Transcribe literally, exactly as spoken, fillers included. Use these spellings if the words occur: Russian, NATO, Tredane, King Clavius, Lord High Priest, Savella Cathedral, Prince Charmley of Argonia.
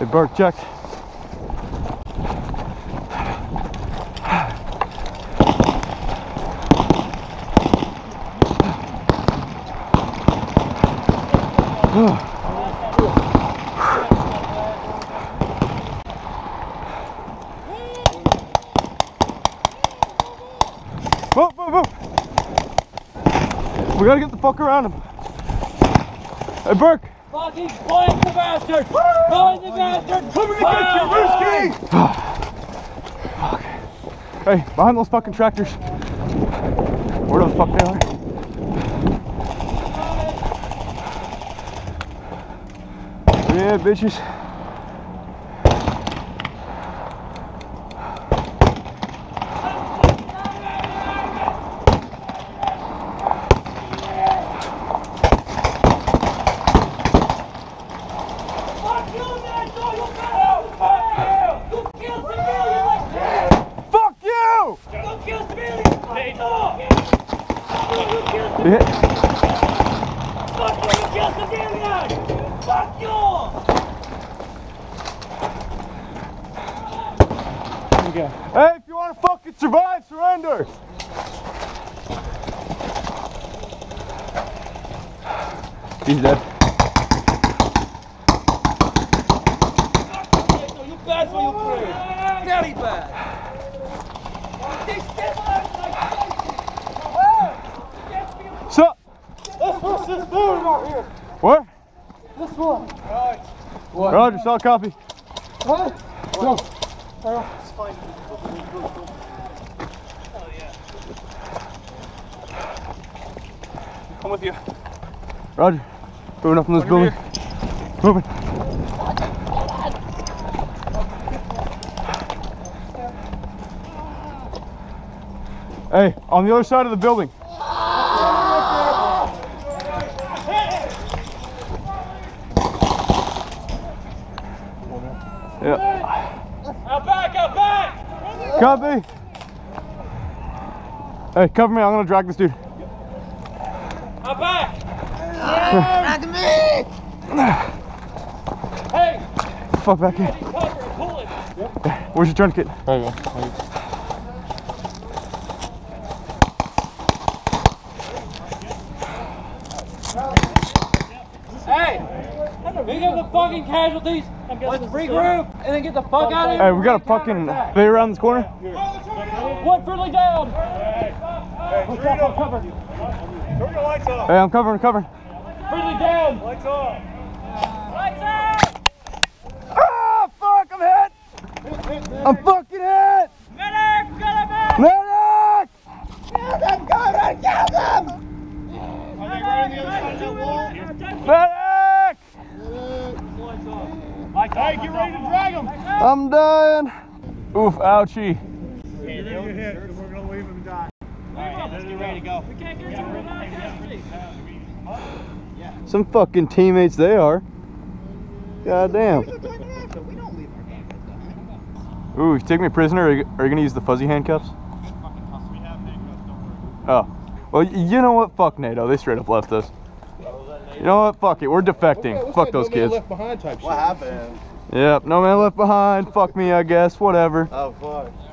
a bark jack. Whoa, whoa, whoa. We gotta get the fuck around him. Hey, Burke! Fucking blind the bastard! Blind the bastard! Come and get you, Ruski! Hey, behind those fucking tractors. Where the fuck they are? Yeah, bitches. Yeah. Fuck you, you killed civilians! Fuck you! Here we go. Hey, if you want to fucking survive, surrender! He's dead. You bad for your crew! Very bad! These people are like... What's this dude out here? What? This one. Right. What? Roger, solid copy. What? Go. It's fine. Oh, yeah. Come with you. Roger. Moving up in this building. Moving. Hey, on the other side of the building. Yeah. Out back, out back! Copy! Hey, cover me, I'm gonna drag this dude. Out back! Drag me! Hey! Fuck back here. Yeah. Where's your tourniquet? There you go. There you go. We get the fucking casualties, let's regroup, and then get the fuck out of here. Hey, we got a fucking, they around this corner? One friendly down! Hey, turn your lights off. Hey, I'm covering, covering. Friendly down! Lights off! Lights out! Ah, fuck, I'm hit! I'm fucking hit! Medic, get him in! Medic! Kill them, Connor, kill them! Are they running the wall? Hey, get ready to drag him! I'm dying! Oof, ouchie. You're gonna get hit, and we're gonna leave him die. Alright, let's get ready to go. We can't get to him right now. Some fucking teammates they are. Goddamn. Ooh, you take me prisoner, are you, are you gonna use the fuzzy handcuffs? Oh. Well, you know what? Fuck NATO, they straight up left us. You know what? Fuck it. We're defecting. Okay, fuck those no kids. Man left behind type shit. What happened? Yep. No man left behind. Fuck me, I guess. Whatever. Oh, fuck.